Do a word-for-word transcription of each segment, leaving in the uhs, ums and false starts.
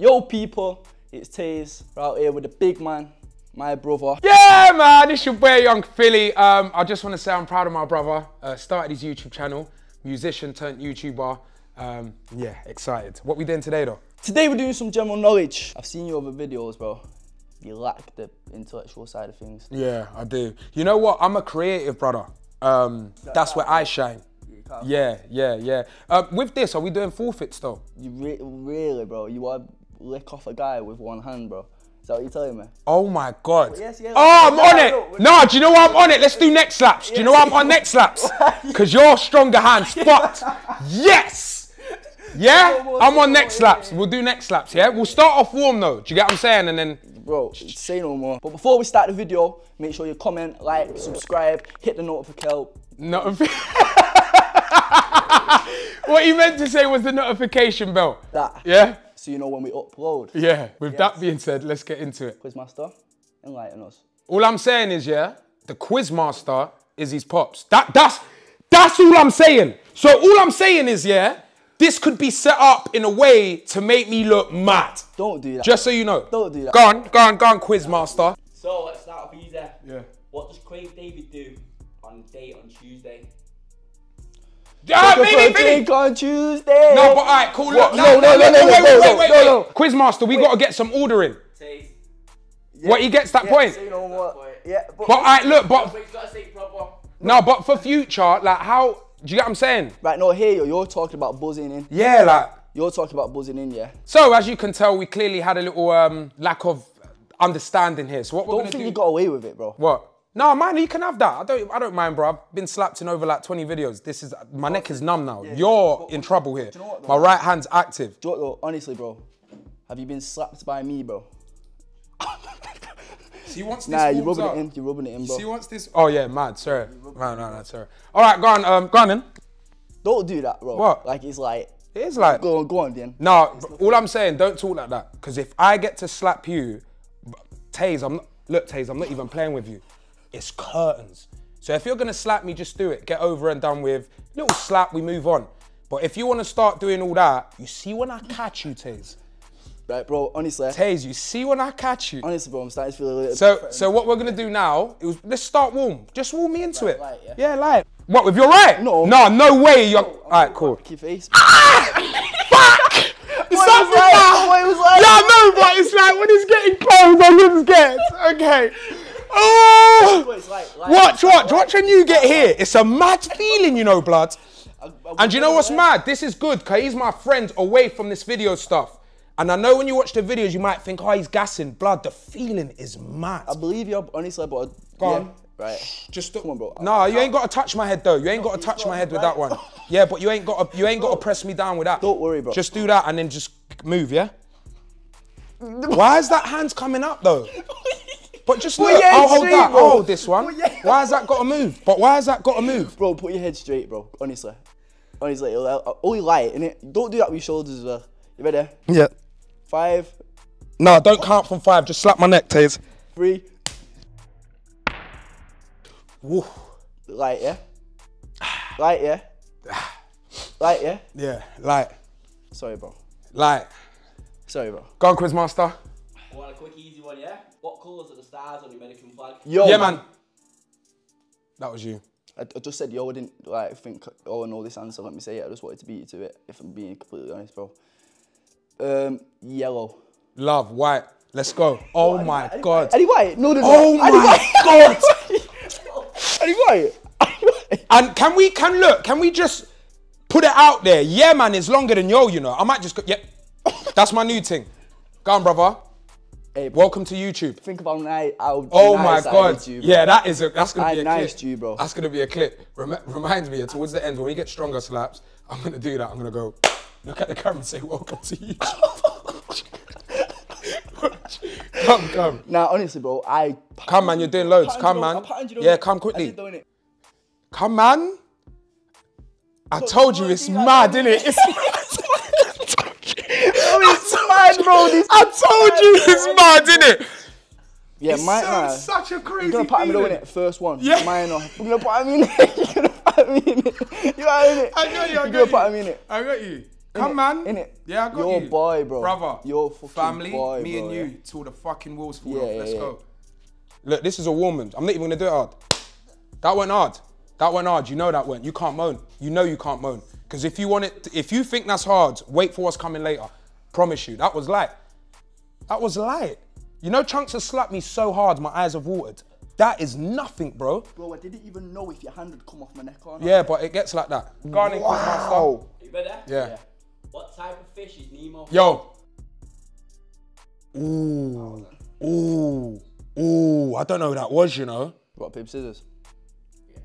Yo people, it's Taze, we're out here with the big man, my brother. Yeah man, it's your boy Yung Filly. Um, I just want to say I'm proud of my brother. Uh, started his YouTube channel, musician turned YouTuber. Um, yeah, excited. What we doing today though? Today we're doing some general knowledge. I've seen your other videos, bro. You lack the intellectual side of things. Yeah, I do. You know what? I'm a creative brother. Um, that's where I shine. Yeah, yeah, yeah. Uh, with this, are we doing forfeits though? You re really, bro? You are lick off a guy with one hand, bro. Is that what you're telling me? Oh my God. Yes, yes, oh, I'm on it. No, do you know why I'm on it? Let's do neck slaps. Yes. Do you know why I'm on neck slaps? Because your stronger hand's fucked. Yes. Yeah, I'm on neck slaps. We'll do neck slaps, yeah? We'll start off warm though. Do you get what I'm saying? And then... Bro, say no more. But before we start the video, make sure you comment, like, subscribe, hit the notification. Notification. What he meant to say was the notification bell. That. Yeah? So you know when we upload. Yeah, with yes. that being said, let's get into it. Quizmaster, enlighten us. All I'm saying is, yeah, the Quizmaster is his pops. That, that's, that's all I'm saying. So all I'm saying is, yeah, this could be set up in a way to make me look mad. Don't do that. Just so you know. Don't do that. Go on, go on, go on, Quizmaster. So let's start off easy. Yeah. What does Craig David do on date on Tuesday? Ah, baby, baby. On Tuesday. No, but alright, cool. Look, no, no, no, no, no, wait, wait, wait, wait. Quizmaster, we gotta get some order in. What he gets that point? Yeah. But alright, look, but no, but for future, like, how do you get what I'm saying? Right, no, here you're talking about buzzing in. Yeah, like you're talking about buzzing in, yeah. So as you can tell, we clearly had a little um lack of understanding here. So what we're gonna do? Don't think you got away with it, bro. What? No, man, you can have that. I don't, I don't mind, bro. I've been slapped in over like twenty videos. This is my neck is numb now. Yeah, You're but, in trouble here. Do you know what, my right hand's active. Do you know what, though? Honestly, bro, have you been slapped by me, bro? See, once this nah, you're rubbing up, it in. You're rubbing it in, bro. See, once this. Oh yeah, mad. Sorry, no, no, no, sorry. All right, go on, um, go on then. Don't do that, bro. What? Like it's like. It is like. Go on, go on, then. No, all I'm saying, don't talk like that. Because if I get to slap you, Taze, I'm not, look, Taze, I'm not even playing with you. It's curtains. So if you're gonna slap me, just do it. Get over and done with. Little slap, we move on. But if you wanna start doing all that, you see when I catch you, Taze. Right, bro, honestly. Taze, you see when I catch you. Honestly, bro, I'm starting to feel a little bit threatened. So what we're gonna do now, it was, let's start warm. Just warm me into it. Light, yeah. yeah, light. What, with your right? No. No, no way. You're... No, all right, cool. Your face. Fuck! It's something bad. What it was like? Yeah, I know, but it's like when it's getting cold, I'm gonna get. Okay. Oh! What like, like, watch, watch, like, watch when you get here. It's a mad feeling, you know, blood. I, I and you know what's mad? This is good, because he's my friend away from this video stuff. And I know when you watch the videos, you might think, oh, he's gassing. Blood, the feeling is mad. I believe you, honestly, but... Go yeah, on. Right. Just come on, bro. Nah, you ain't got to touch my head, though. You ain't no, got to touch my head right. with that one. Yeah, but you ain't got to, you ain't got to press me down with that. Don't worry, bro. Just do that and then just move, yeah? Why is that hand coming up, though? But just look, I'll hold straight, that, bro. I'll hold this one. Why has that got to move? But why has that got to move? Bro, put your head straight, bro, honestly. Honestly, only light, innit? Don't do that with your shoulders as well. You ready? Yeah. Five. No, don't count from five, just slap my neck, Taze. Three. Woo. Light, yeah? Light, yeah? Light, yeah? Yeah, light. Sorry, bro. Light. Sorry, bro. Go on, Quizmaster. I want a quick easy one, yeah? What colours are the stars on the American flag? Yo, yeah, man. man. That was you. I, I just said yo, I didn't like think, oh, I know this answer, let me say it. I just wanted to beat you to it, if I'm being completely honest, bro. Um, yellow. Love, white. Let's go. Oh, no, my Eddie, God. Eddie White? No, no, no. Oh, Eddie my White. God. Eddie White. And can we, can look, can we just put it out there? Yeah, man, it's longer than yo, you know. I might just go, yep. Yeah. That's my new thing. Go on, brother. Hey, welcome to YouTube. Think about night. I'll oh nice my God! YouTube, yeah, that is a that's gonna I be a nice clip. You, bro. That's gonna be a clip. Rem reminds me towards the end when we get stronger slaps. I'm gonna do that. I'm gonna go look at the camera and say, "Welcome to YouTube." Come, come. Now, nah, honestly, bro, I come man. You're doing loads. Come man. Yeah, come quickly. Come man. I told you it's mad, innit? It's I told you, I told you it's mad, innit? Yeah, it mine nah. such a crazy. You're gonna put me in it first one. Yeah, mine off. You're gonna put me in it. You're gonna put me in it. You know what I mean? I got you. I got you. I got you. Come, man. In it. Yeah, I got your you. Your boy, bro. Brother. Your fucking family, boy, me bro, and you, yeah. till the fucking walls fall yeah, off. Let's yeah, yeah. go. Look, this is a warm up. I'm not even going to do it hard. That went hard. That went hard. You know that went. You can't moan. You know you can't moan. Because if you want it, to, if you think that's hard, wait for what's coming later. Promise you, that was light. That was light. You know Chunks have slapped me so hard, my eyes have watered. That is nothing, bro. Bro, I didn't even know if your hand would come off my neck or not. Yeah, but it gets like that. Garnet wow. my style. You better? Yeah. yeah. What type of fish is Nemo? Yo. Ooh. Ooh. Ooh. I don't know who that was, you know. Rock, paper, scissors. Yeah.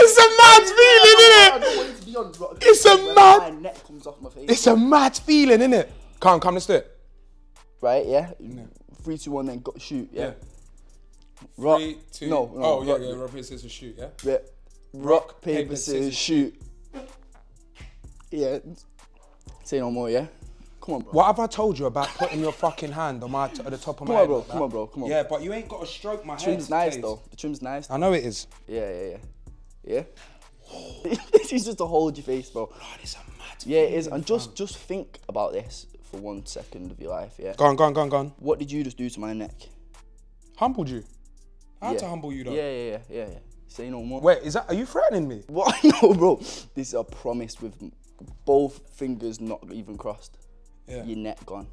It's a mad feeling, innit? It's a mad. My neck comes off my face. It's a mad feeling, innit? Come, come, let's do it. Right, yeah? yeah. Three, two, one, then go, shoot, yeah? yeah. Rock, Three, two, no, no. Oh, rock, yeah, yeah, rock, paper, scissors, shoot, yeah? yeah. Rock, paper, paper scissors, scissors, shoot. Yeah, say no more, yeah? Come on, bro. What have I told you about putting your fucking hand on my at the top of my come head? Come on, bro, like come on, bro, come on. Yeah, but you ain't got to stroke my head. The trim's nice, days. though. The trim's nice. Though. I know it is. Yeah, yeah, yeah. Yeah? It's just to hold your face, bro. God, it's a mad Yeah, it is. And just, just think about this for one second of your life, yeah? Go on, go on, go on, go on. What did you just do to my neck? Humbled you. I yeah. had to humble you though. Yeah, yeah, yeah, yeah, yeah. Say no more. Wait, is that, are you threatening me? What? No, bro. This is a promise with both fingers not even crossed. Yeah. Your neck gone.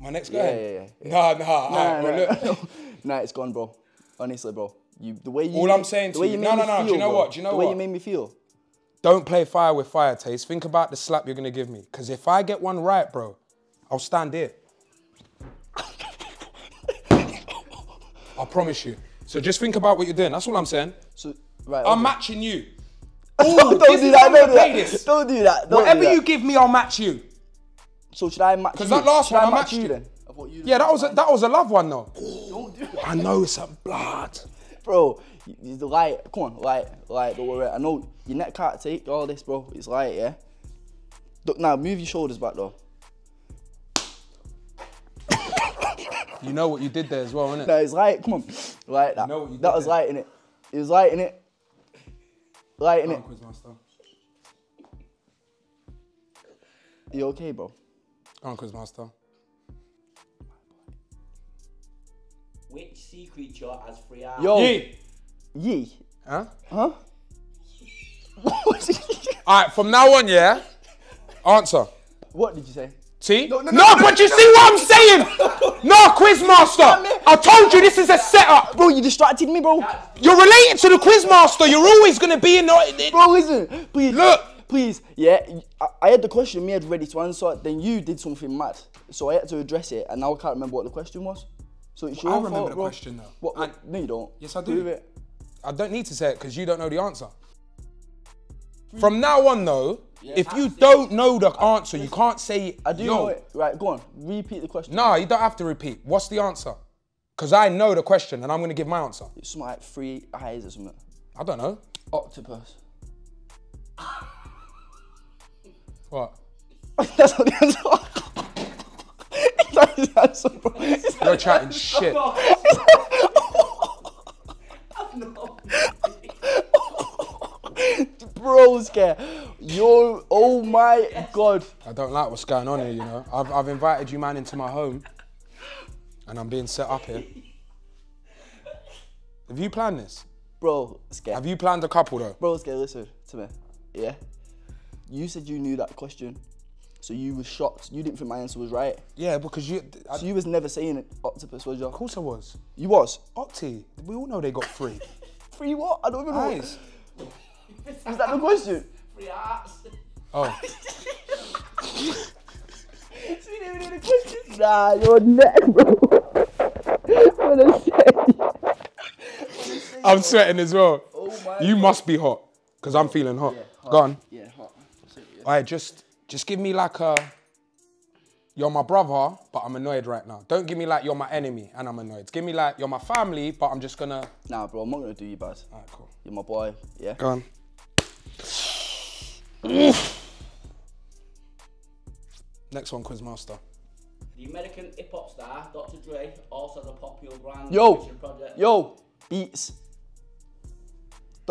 My neck's gone? Yeah, yeah, yeah, yeah. Nah, nah, nah, nah, nah, nah. nah, it's gone, bro. Honestly, bro. You, the way you- All made, I'm saying to you, no, no, no, feel, do you know bro, what, do you know the what? The way you made me feel. Don't play fire with fire, Taze. Think about the slap you're gonna give me. Cause if I get one right, bro, I'll stand here. I promise you. So just think about what you're doing. That's all I'm saying. So, right, I'm okay. matching you. Ooh, don't, don't, do that, don't, do that. don't do that. Don't Whatever do that. you give me, I'll match you. So should I match you? Because that last should one I, I matched you, you then. I you yeah, that was a, that was a love one though. Don't do that. I know it's a blood, bro. It's light. Come on, light, light. Don't worry. I know your neck can't take all this, bro. It's light, yeah. Now move your shoulders back though. You know what you did there as well, innit? No, it's light, come on. Light that. You know what you did that was there. light, innit? It was light, innit? Light, innit? Quizmaster. You okay, bro? Go on, Quizmaster. Which sea creature has three eyes? Yo! Yee! Yee? Huh? Huh? Alright, from now on, yeah? Answer. What did you say? See? No, no, no, no, no but no, you no. see what I'm saying? No, Quizmaster. I told you this is a setup. Bro, you distracted me, bro. You're related to the Quizmaster. You're always going to be in the... Bro, listen. Please. Look. Please. Yeah, I, I had the question. Me had ready to answer. Then you did something mad. So I had to address it. And now I can't remember what the question was. So it's well, your I remember fault, the bro. question, though. What, what? I, no, you don't. Yes, I do. do it. I don't need to say it because you don't know the answer. From now on, though, yeah, if you don't it. know the answer, you can't say I do Yo. know it. Right, go on. Repeat the question. No, you don't have to repeat. What's the answer? Because I know the question and I'm going to give my answer. It's something like three eyes or something. I don't know. Octopus. What? That's not the answer. It's not the answer, bro. It's You're chatting answer. shit. Bro, scare. Yo, oh my God. I don't like what's going on here, you know. I've, I've invited you, man, into my home. And I'm being set up here. Have you planned this? Bro, scare. Have you planned a couple, though? Bro, scare, listen to me. Yeah? You said you knew that question. So you were shocked. You didn't think my answer was right. Yeah, because you... I, so you was never saying an octopus, was you? Of course I was. You was? Octi. We all know they got three. Three what? I don't even know. Nice. Is that the question? Free arts. Oh. So you didn't even do the question? Nah, your neck, bro. What a shame. I'm sweating as well. Oh my you God. must be hot, because I'm feeling hot. Yeah, hot. Go on. Yeah, hot. Sorry, yeah. All right, just, just give me like a, you're my brother, but I'm annoyed right now. Don't give me like, you're my enemy, and I'm annoyed. Give me like, you're my family, but I'm just gonna... Nah, bro, I'm not gonna do you bad. All right, cool. You're my boy, yeah? Go on. Next one, Quizmaster. The American hip-hop star, Doctor Dre, also has a popular brand. Yo, yo, Beats.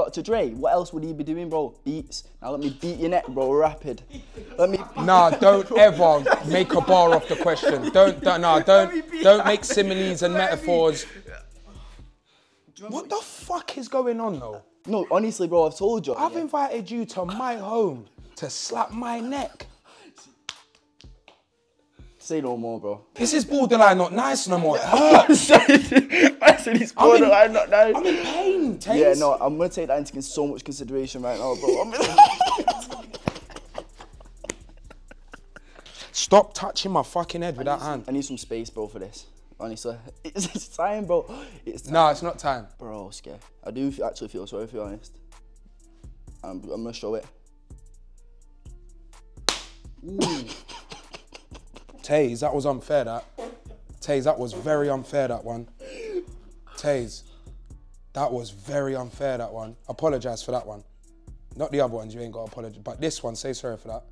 Doctor Dre, what else would he be doing, bro? Beats. Now let me beat your neck, bro, rapid. Let me Nah, don't ever make a bar off the question. Don't, don't nah, don't, don't make similes and metaphors. What the fuck is going on though? No, honestly, bro, I've told you. I've yeah. invited you to my home to slap my neck. Say no more, bro. This is borderline not nice no more. It hurts. I said it's borderline I'm in, not nice. I'm in pain, Taze. Yeah, no, I'm gonna take that into so much consideration right now, bro. I'm in Stop touching my fucking head with that hand. I need some space, bro, for this. Honestly, it's, it's time, bro. It's time. No, it's not time. Bro, I'm scared. I do actually feel sorry, if you're honest. I'm, I'm gonna show it. Ooh. Taze, that was unfair, that. Taze, that was very unfair, that one. Taze, that was very unfair, that one. Apologise for that one. Not the other ones, you ain't got to apologise. But this one, say sorry for that.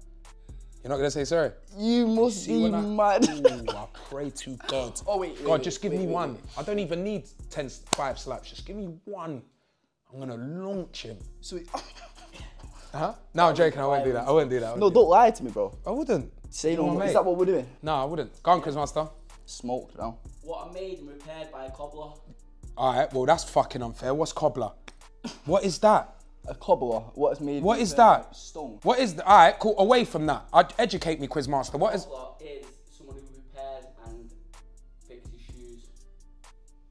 You're not going to say sorry? You must See, be I, mad. Ooh, I pray to God. Oh, wait, wait God, wait, just give wait, me wait, one. Wait, wait. I don't even need ten, five slaps. Just give me one. I'm going to launch him. Sweet. Huh? No, I'm joking. I won't do that. I won't do that. Won't no, do don't that. lie to me, bro. I wouldn't. Say no more. Is that what we're doing? No, I wouldn't. Go on, Quizmaster. Smoked now. What I made and repaired by a cobbler. All right, well, that's fucking unfair. What's cobbler? What is that? A cobbler. What is made? What is that? Stone. What is that? All right, cool. Away from that. I'd educate me, Quizmaster. What is... Cobbler is someone who repairs and fixes shoes.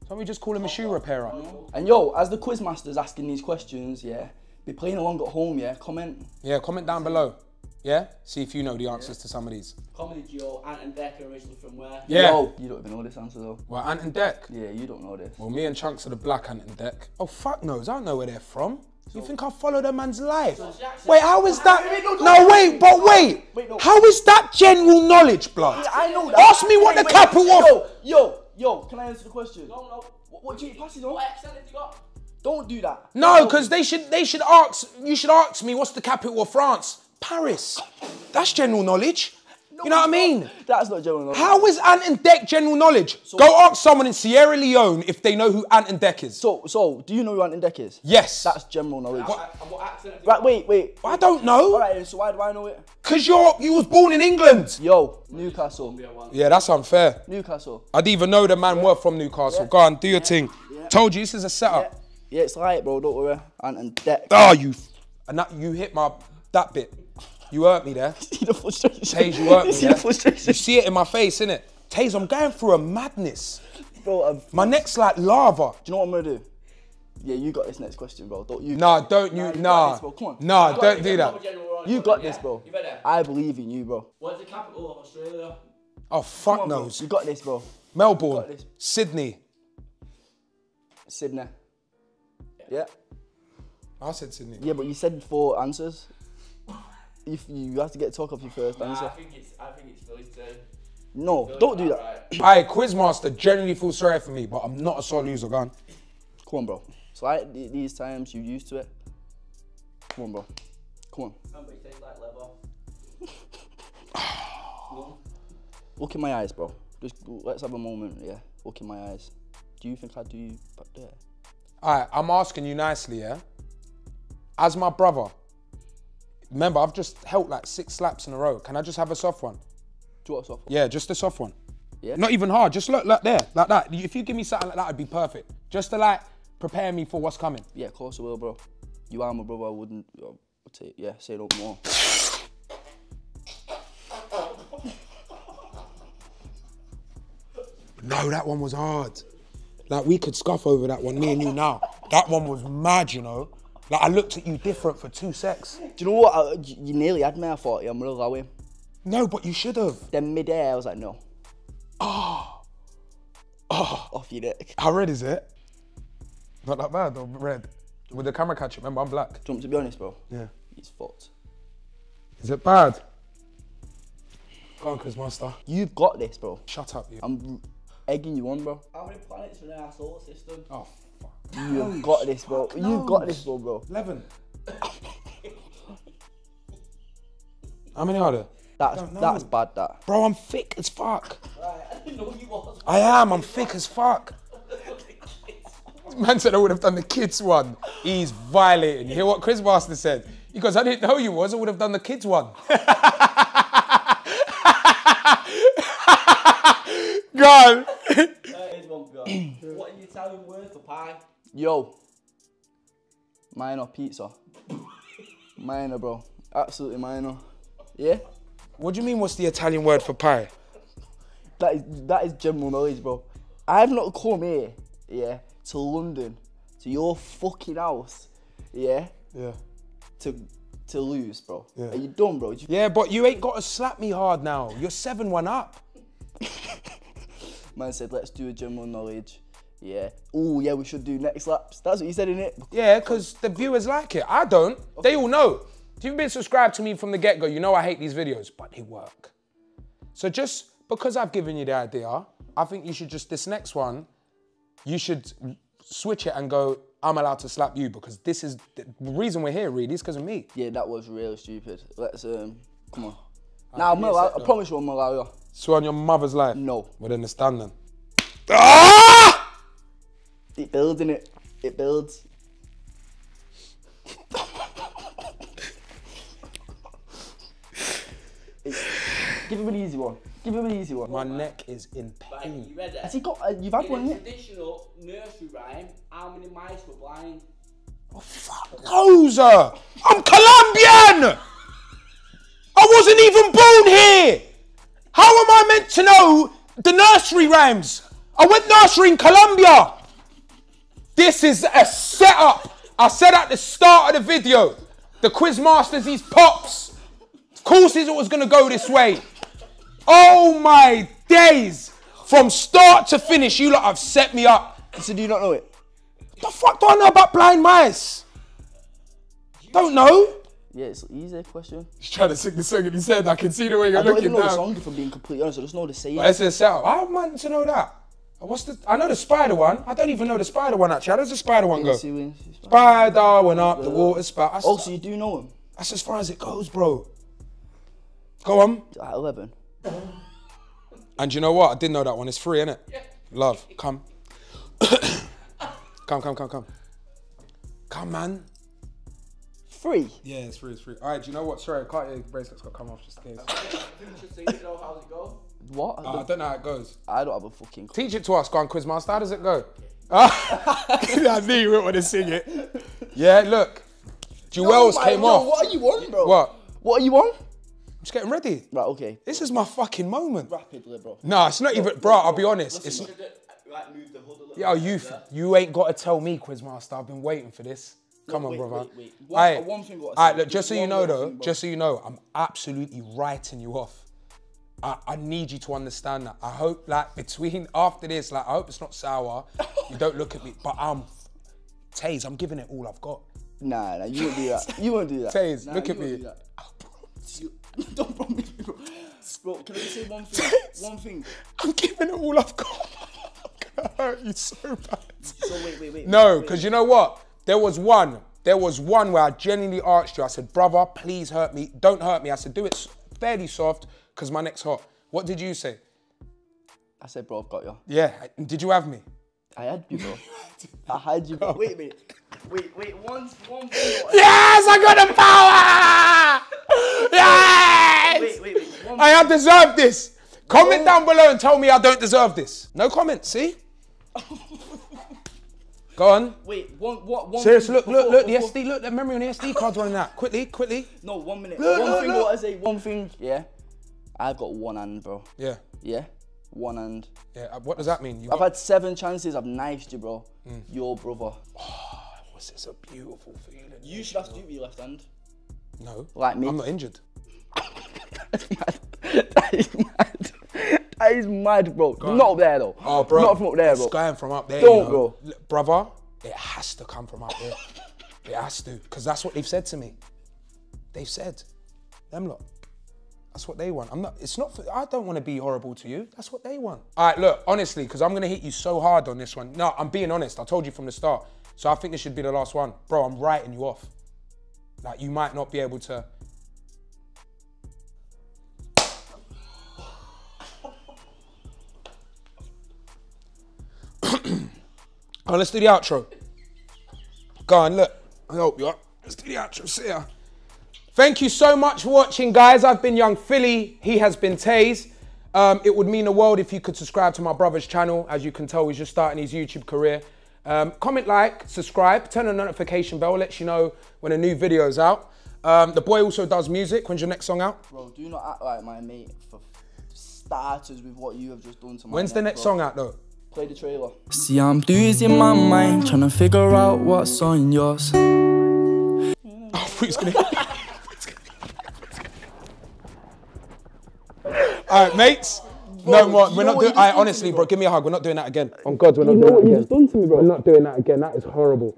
Don't we just call him cobbler. a shoe repairer? No. And yo, as the Quizmaster's asking these questions, yeah, be playing along at home, yeah? Comment. Yeah, comment down below. Yeah? See if you know the answers yeah. to some of these. Comedy duo, Ant and Dec are originally from where? Yeah. Yo, you don't even know this answer though. Well, Ant and Dec? Yeah, you don't know this. Well, me and Chunks are the black Ant and Dec. Oh, fuck knows, I don't know where they're from. So, you think I follow the man's life? So wait, how is that? Wait, no, no, no, wait, but wait. wait no. How is that general knowledge, blood? Yeah, I know that. Ask me what wait, the wait, capital wait. of. Yo, yo, can I answer the question? No, no. What, what do you passes on? What accent have you got? Don't do that. No, because they should, they should ask, you should ask me, what's the capital of France? Paris. That's general knowledge. No, you know what I mean? Not. That's not general knowledge. How is Ant and Dec general knowledge? So, Go ask someone in Sierra Leone if they know who Ant and Dec is. So, so do you know who Ant and Dec is? Yes. That's general knowledge. What, and what accent have you got? Right, wait, wait. I don't know. All right, so why do I know it? Because you're, you was born in England. Yo, Newcastle. Yeah, that's unfair. Newcastle. I'd even know the man yeah. were from Newcastle. Yeah. Go on, do your yeah. thing. Yeah. Told you, this is a setup. Yeah, yeah it's right, bro, don't worry. Ant and Dec. Oh, you, and that, you hit my, that bit. You hurt me there. You see the frustration. Taze, you hurt me see there. The frustration. You see it in my face, innit? Taze, I'm going through a madness. Bro, I'm my neck's like lava. Do you know what I'm gonna do? Yeah, you got this next question, bro. Don't you? Nah, don't you? Nah, you nah. This, Come on. nah don't do that. You got this, bro. You better. I believe in you, bro. What's the capital of Australia? Oh fuck on, knows. Bro. You got this, bro. Melbourne. Got this. Sydney. Sydney. Yeah. yeah. I said Sydney. Yeah, but you said four answers. If you have to get talk off your first nah, answer. I think it's, I think it's Philly's turn. No, Philly's don't do that. Right. Alright, Quizmaster generally feels sorry for me, but I'm not a sore loser, go on. Come on, bro. So like these times, you're used to it. Come on, bro. Come on. Somebody tastes like leather. Look in my eyes, bro. Just let's have a moment, yeah. Look in my eyes. Do you think I do back there? Alright, I'm asking you nicely, yeah? As my brother, remember, I've just held like six slaps in a row. Can I just have a soft one? Do you want a soft one? Yeah, just a soft one. Yeah. Not even hard, just look like there, like that. If you give me something like that, I'd be perfect. Just to like, prepare me for what's coming. Yeah, of course I will, bro. You are my brother, I wouldn't, I would say, yeah, say no more. No, that one was hard. Like, we could scuff over that one, me and you now. That one was mad, you know? Like, I looked at you different for two secs. Do you know what? I, you nearly had me. I thought, yeah, I'm going to allow him. No, but you should have. Then mid-air, I was like, no. Oh. Oh. Off your neck. How red is it? Not that bad, though, red. With the camera catch it, remember, I'm black. Do you want to be honest, bro? Yeah. It's fucked. Is it bad? Go on, Quizmaster. You've got this, bro. Shut up, you. I'm egging you on, bro. How many planets are in our solar system? Oh. You've got this, bro. You've got this, bro, bro. eleven. How many are there? That's, that's bad, that. Bro, I'm thick as fuck. Right, I didn't know you was. I am, I'm thick as fuck. Man said I would have done the kids one. He's violating. You hear what Chris Master said? He goes, I didn't know you was, I would have done the kids one. God. What are you telling worth for pie? Yo. Minor pizza. Minor, bro. Absolutely minor. Yeah? What do you mean, what's the Italian word for pie? That is, that is general knowledge, bro. I've not come here, yeah, to London, to your fucking house, yeah? Yeah. To to lose, bro. Yeah. Are you done, bro? You... Yeah, but you ain't got to slap me hard now. You're seven one up. Man said, let's do a general knowledge. Yeah. Oh, yeah, we should do next laps. That's what you said, innit? Yeah, because the viewers like it. I don't. Okay. They all know. If you've been subscribed to me from the get-go, you know I hate these videos, but they work. So just because I've given you the idea, I think you should just, this next one, you should switch it and go, I'm allowed to slap you, because this is the reason we're here, really, is because of me. Yeah, that was really stupid. Let's, um, come on. Now, nah, I, I promise you I'm allowed you. Swear on your mother's life? No. Well, then it's done then. Ah! It builds, innit? It builds. Give him an easy one. Give him an easy one. My oh, neck is in pain. Right, you read it. Has he got, uh, you've had in one, innit? Traditional nursery rhyme, how many mice were blind? Oh, fuck those! I'm Colombian! I wasn't even born here! How am I meant to know the nursery rhymes? I went nursery in Colombia! This is a setup! I said at the start of the video, the Quizmaster's these pops. Of course he's always gonna go this way. Oh my days! From start to finish, you lot have set me up. So do you not know it? The fuck do I know about blind mice? Don't know. Yeah, it's an easy question. He's trying to sing the song in his head. I can see the way you're looking now. I don't even know the song, if I'm being completely honest. I just know the saying. It's a setup. How am I to know that? What's the? I know the spider one. I don't even know the spider one actually. How does the spider one go? Spider went up the water spout. Oh, so you do know him? That's as far as it goes, bro. Go on. At eleven. And you know what? I didn't know that one. It's free, innit? Yeah. Love, come. Come, come, come, come. Come, man. Free? Yeah, it's free, it's free. All right, do you know what? Sorry, I can't hear the bracelet's got to come off just in case. Teach it to you, know how it goes? What? I don't, uh, I don't know how it goes. I don't have a fucking clue. Teach it to us, go on, Quizmaster. How does it go? I knew you wouldn't want to sing it. Yeah, look. Jewels no, came no, off. What are you on, bro? What? What are you on? I'm just getting ready. Right, okay. This is my fucking moment. Rapidly, bro. Nah, it's not even, bro, I'll be honest. Listen, it's not... like, move the hood a little Yo, bit you, you ain't got to tell me, Quizmaster. I've been waiting for this. No, Come wait, on, brother. Wait, wait. One, Aye. One thing All right, look, just so you know, though, thing, just so you know, I'm absolutely writing you off. I, I need you to understand that. I hope, like, between, after this, like, I hope it's not sour. You don't look at me, but I'm, Taze, I'm giving it all I've got. Nah, nah, you won't do that. You won't do that. Taze, nah, look at me. Don't promise me, bro. Bro, can I say one thing? One thing. I'm giving it all I've got. I'm gonna hurt you so bad. So wait, wait, wait. No, because you know what? There was one. There was one where I genuinely asked you. I said, brother, please hurt me. Don't hurt me. I said, do it fairly soft, because my neck's hot. What did you say? I said, bro, I've got you. Yeah. Did you have me? I had you, bro. I had you, bro. Wait a minute. Wait, wait, one, one thing. Yes, I got the power! Yes! Wait, wait, wait. One I have deserved this. Comment no. down below and tell me I don't deserve this. No comment, see? Go on. Wait, one, what, one Serious, look, look, look, before. the S D, look, the memory on the S D card's running out. Quickly, quickly. No, one minute. Look, one look, thing, look. what I say, one thing. Yeah, I've got one hand, bro. Yeah. Yeah? One hand. Yeah, what does that mean? You I've got... had seven chances, I've knifed you, bro. Mm. Your brother. Oh, this is a beautiful feeling. You should have to do it with your left hand. No. Like me. I'm not injured. That's mad. That is mad. That is mad, bro. Not up there, though. Oh, bro. Not from up there, bro. It's going from up there, Don't, you know? bro. Look, brother, it has to come from up there. It has to, because that's what they've said to me. They've said, them lot. That's what they want. I'm not, it's not, for, I don't want to be horrible to you. That's what they want. All right, look, honestly, because I'm going to hit you so hard on this one. No, I'm being honest. I told you from the start. So I think this should be the last one. Bro, I'm writing you off. Like, you might not be able to. Oh, let's do the outro. Go on, look. I hope you are. Let's do the outro. See ya. Thank you so much for watching, guys. I've been Yung Filly. He has been Taze. Um, it would mean the world if you could subscribe to my brother's channel. As you can tell, he's just starting his YouTube career. Um, comment, like, subscribe, turn on the notification bell. Lets you know when a new video is out. Um, the boy also does music. When's your next song out? Bro, do not act like my mate for starters with what you have just done to my When's neck, the next bro. song out, though? Play the trailer. See, I'm losing my mind, trying to figure out what's on yours. Oh, freak's gonna... All right, mates. Bro, no more. We're not doing. I honestly, me, bro. bro, give me a hug. We're not doing that again. On God, we're not you doing that again. You know what you just done to me, bro. We're not doing that again. That is horrible.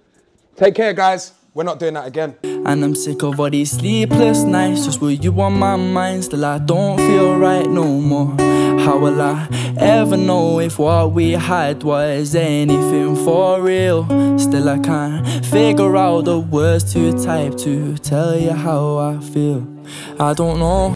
Take care, guys. We're not doing that again. And I'm sick of all these sleepless nights. Just with you on my mind. Still, I don't feel right no more. How will I ever know if what we had was anything for real? Still, I can't figure out the words to type to tell you how I feel. I don't know.